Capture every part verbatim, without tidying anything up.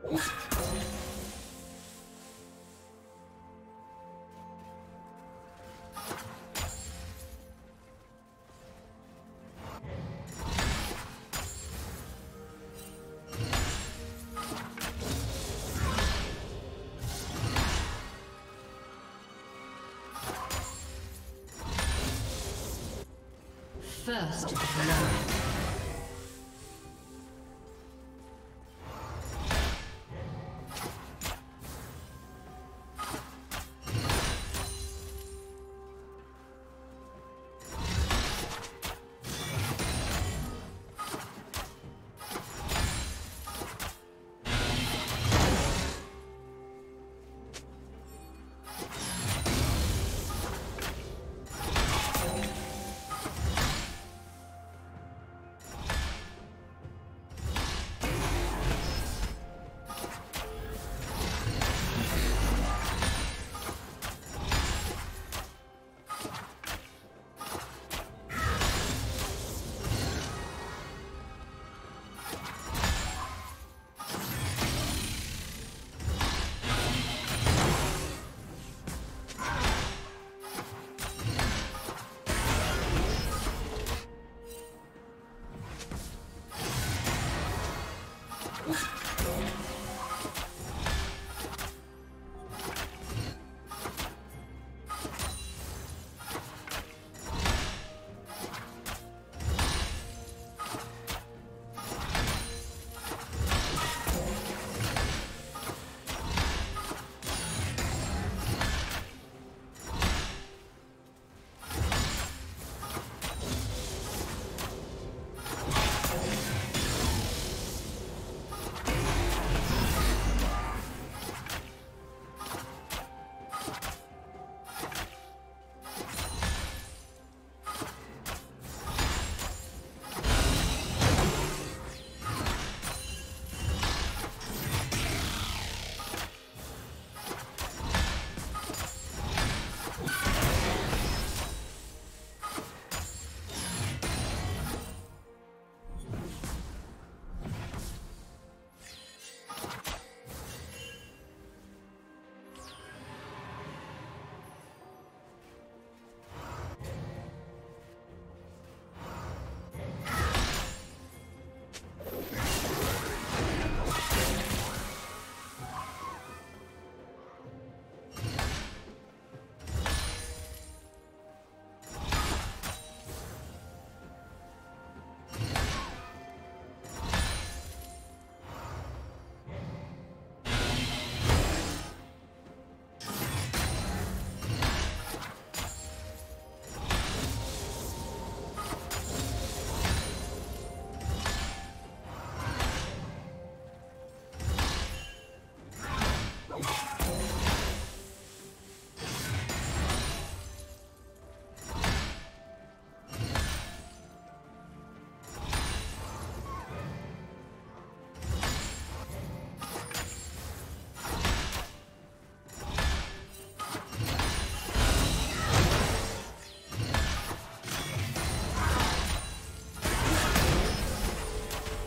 First love.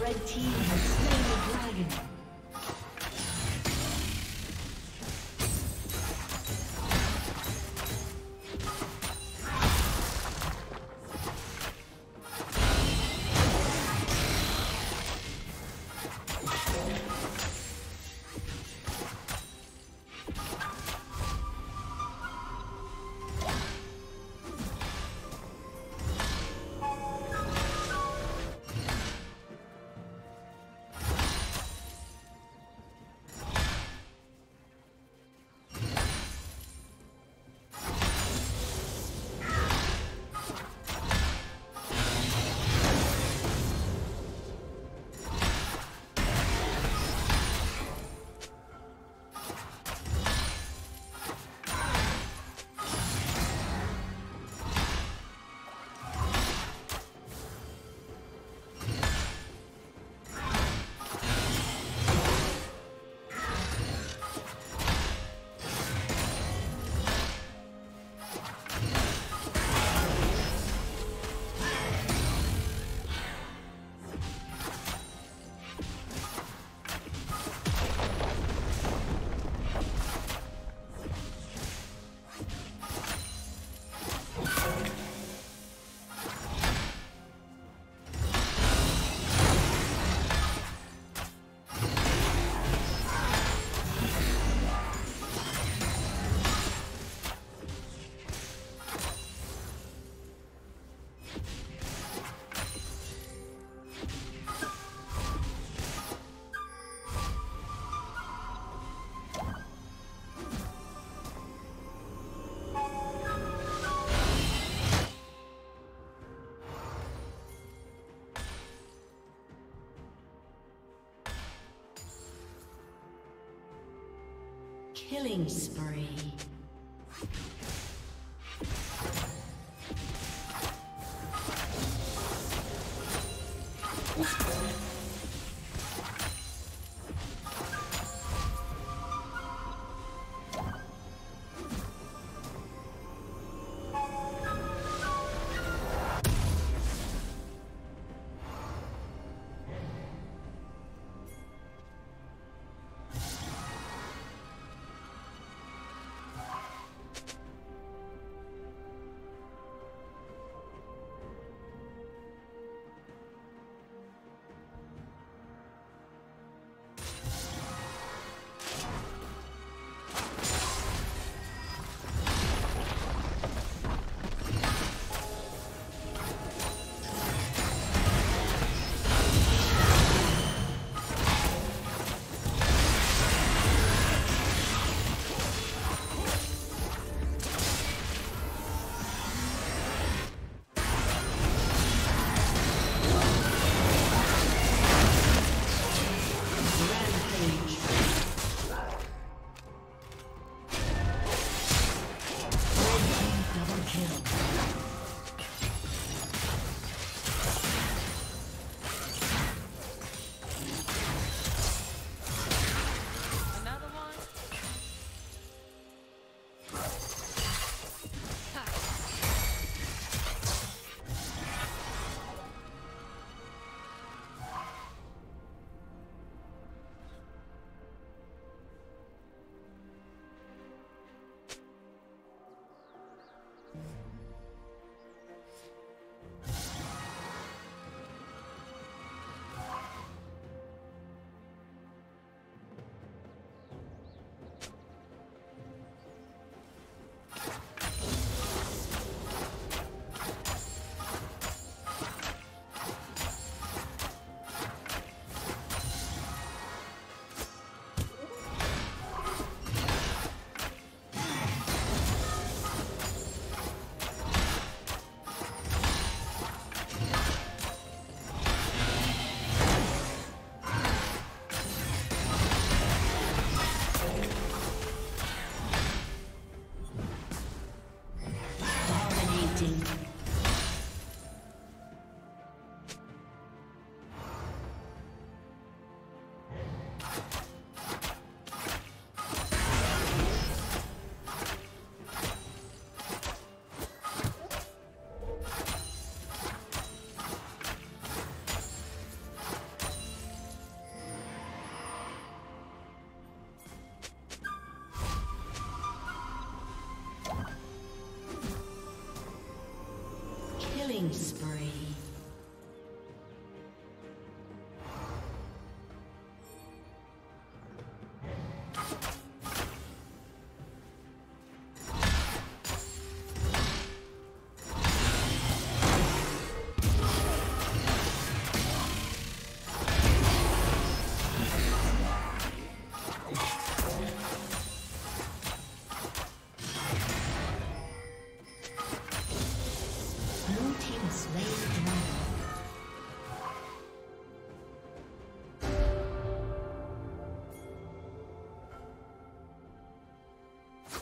The team has slain the dragon. Killing spree.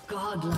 Godlike.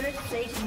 Turret plating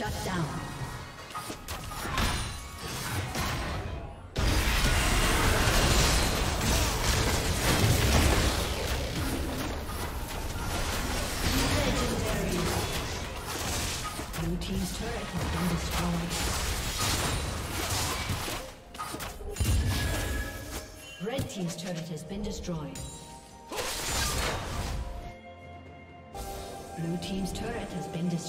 Shut down. Red team's turret has been destroyed. Blue team's turret has been destroyed.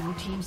Blue team's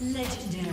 Legendary.